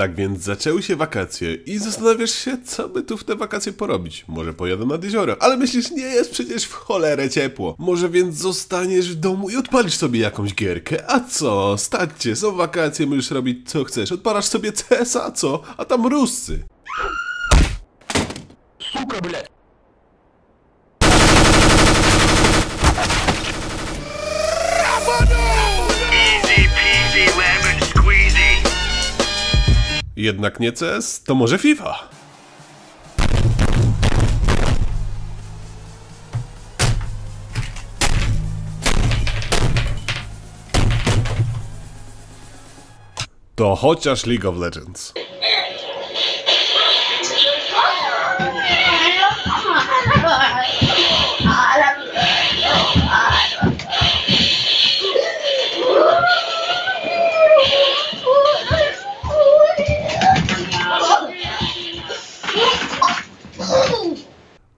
Tak więc zaczęły się wakacje i zastanawiasz się, co by tu w te wakacje porobić. Może pojadę nad jezioro, ale myślisz, nie jest przecież w cholerę ciepło. Może więc zostaniesz w domu i odpalisz sobie jakąś gierkę. A co? Stać cię, są wakacje, możesz robić co chcesz. Odpalasz sobie CS, a co? A tam Ruscy. Suka, ble. Jednak nie CS, to może FIFA? To chociaż League of Legends.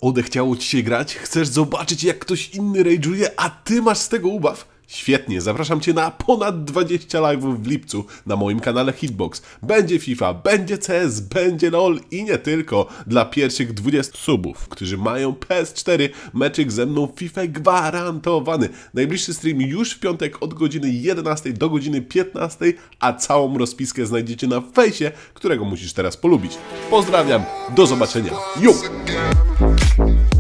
Odechciało ci się grać? Chcesz zobaczyć, jak ktoś inny rage'uje, a ty masz z tego ubaw? Świetnie, zapraszam cię na ponad 20 live'ów w lipcu na moim kanale Hitbox. Będzie FIFA, będzie CS, będzie LOL i nie tylko. Dla pierwszych 20 subów, którzy mają PS4, meczyk ze mną FIFA gwarantowany. Najbliższy stream już w piątek od godziny 11 do godziny 15, a całą rozpiskę znajdziecie na fejsie, którego musisz teraz polubić. Pozdrawiam, do zobaczenia, ju!